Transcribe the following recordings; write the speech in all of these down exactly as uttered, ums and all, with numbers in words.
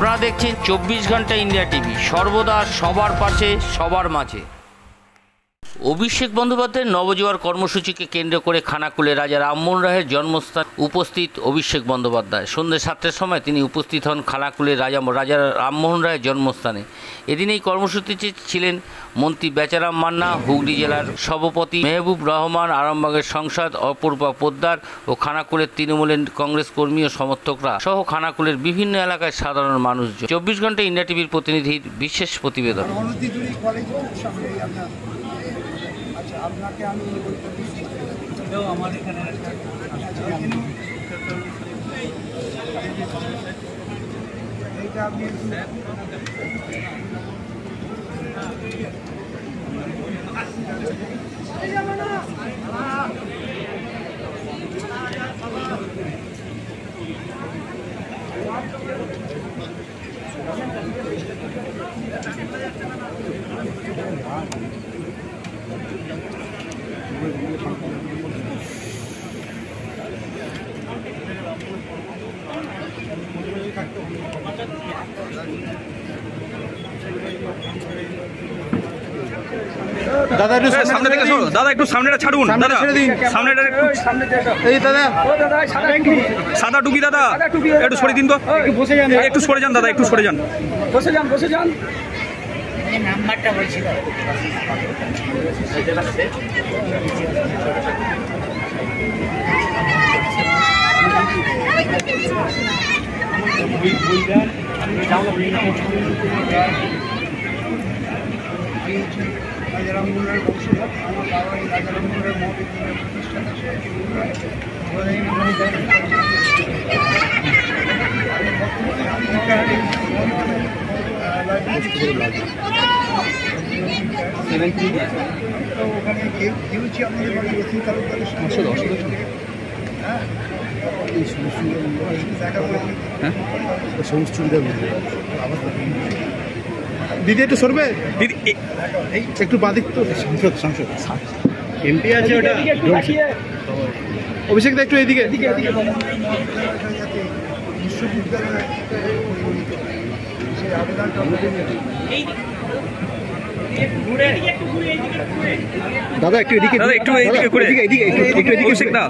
আপনারা দেখছেন চব্বিশ ঘন্টা ইন্ডিয়া টিভি, সর্বদা সবার পাশে সবার মাঝে। অভিষেক বন্দ্যোপাধ্যায়ের নবজোয়ার কর্মসূচিকে কেন্দ্র করে খানাকুলে রাজা রামমোহন রায়ের জন্মস্থান উপস্থিত অভিষেক বন্দ্যোপাধ্যায়। সন্ধ্যে সাতটার সময় তিনি উপস্থিত হন খানাকুলে রাজা রাজা রামমোহন রায়ের জন্মস্থানে। এদিন এই কর্মসূচিতে ছিলেন মন্ত্রী বেচারাম মান্না, হুগলি জেলার সভাপতি মেহবুব রহমান, আরামবাগের সংসদ অপরূপা পোদ্দার ও খানাকুলের তৃণমূল কংগ্রেস কর্মী ও সমর্থকরা সহ খানাকুলের বিভিন্ন এলাকায় সাধারণ মানুষ। চব্বিশ ঘন্টা ইন্ডিয়া টিভির প্রতিনিধির বিশেষ প্রতিবেদন। আপনাকে আমি আমার এখানে এইটা আপনি দাদা একটু সামনে থেকে সরো, দাদা একটু সামনেটা ছাড়ুন, দাদা সামনেটা একটু সামনে দেখো। এই দাদা, ও দাদা সাদা টুপি, সাদা টুপি দাদা একটু সরে দিন তো, একটু বসে যান, একটু সরে যান দাদা, একটু সরে যান, বসে যান, বসে যান। এই নাম্বারটা বলছি রাজারামমোহনের বংশধর, আমার বাবা এই রাজারামমোহনের মহাবিদ্যালয়ের প্রতিষ্ঠাতা, সে তো ওখানে কেউ কেউ ছিল আমাদের বাড়ি রসিদ তালুকদারের সঙ্গে। হ্যাঁ, দেখা করেছি। হ্যাঁ, সমস্ত দিদি একটু সরবে, দিদি একটু বাদিক তো সংসদ সংসদ এমপি আছে ওটা অভিষেক দা, একটু এদিকে এদিকে এদিকে বিশ্ববিদ্যালয় সেই আবেদনটা এই ঘুরে একটু ঘুরে এদিকে ঘুরে দাদা একটু এদিকে দাদা একটু এদিকে ঘুরে এদিকে এদিকে একটু এদিকে অভিষেক দা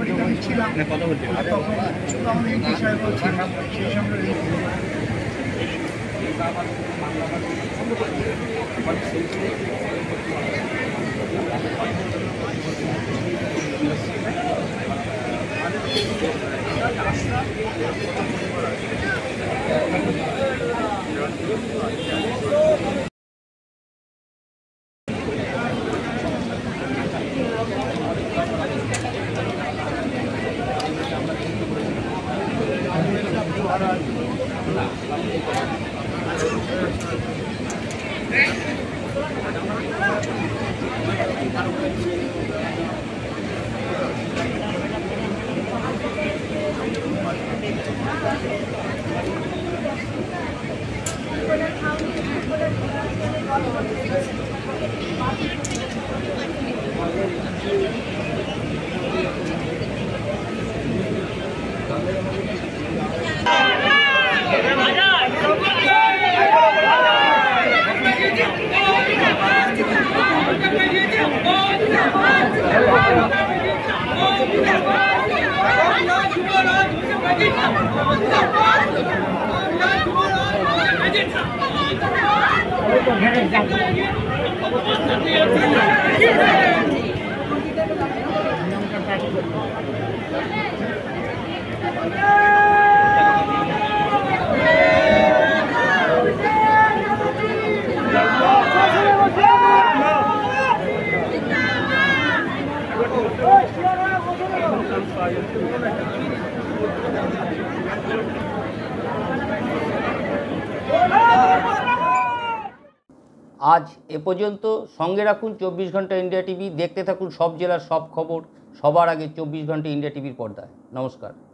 কথা বলতে আমি বিষয় বলছি না সেই সামনে Thank you. আজ এ পর্যন্ত। সঙ্গে রাখুন চব্বিশ ঘন্টা ইন্ডিয়া টিভি, দেখতে থাকুন সব জেলার সব খবর সবার আগে চব্বিশ ঘন্টা ইন্ডিয়া টিভির পর্দায়। নমস্কার।